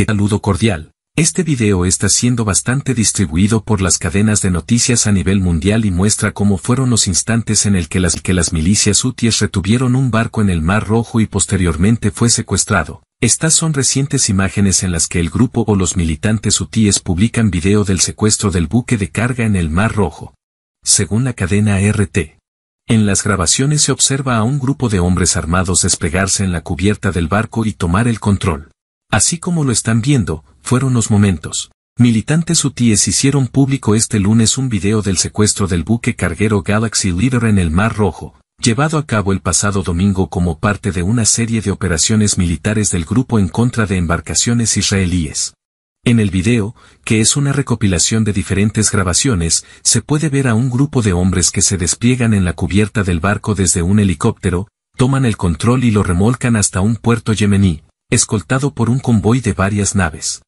que saludo cordial. Este video está siendo bastante distribuido por las cadenas de noticias a nivel mundial y muestra cómo fueron los instantes en el que las milicias hutíes retuvieron un barco en el Mar Rojo y posteriormente fue secuestrado. Estas son recientes imágenes en las que el grupo o los militantes hutíes publican video del secuestro del buque de carga en el Mar Rojo. Según la cadena RT. En las grabaciones se observa a un grupo de hombres armados desplegarse en la cubierta del barco y tomar el control. Así como lo están viendo, fueron los momentos. Militantes hutíes hicieron público este lunes un video del secuestro del buque carguero Galaxy Leader en el Mar Rojo, llevado a cabo el pasado domingo como parte de una serie de operaciones militares del grupo en contra de embarcaciones israelíes. En el video, que es una recopilación de diferentes grabaciones, se puede ver a un grupo de hombres que se despliegan en la cubierta del barco desde un helicóptero, toman el control y lo remolcan hasta un puerto yemení, escoltado por un convoy de varias naves.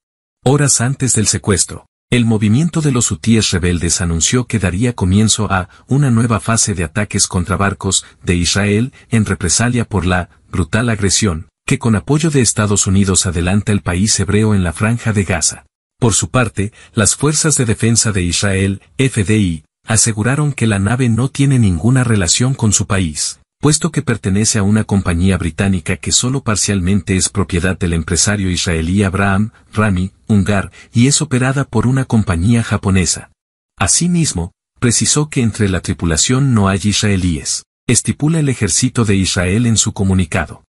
Horas antes del secuestro, el movimiento de los hutíes rebeldes anunció que daría comienzo a una nueva fase de ataques contra barcos de Israel en represalia por la brutal agresión que con apoyo de Estados Unidos adelanta el país hebreo en la Franja de Gaza. Por su parte, las Fuerzas de Defensa de Israel, FDI, aseguraron que la nave no tiene ninguna relación con su país, puesto que pertenece a una compañía británica que solo parcialmente es propiedad del empresario israelí Abraham Rami Ungar y es operada por una compañía japonesa. Asimismo, precisó que entre la tripulación no hay israelíes, estipula el ejército de Israel en su comunicado.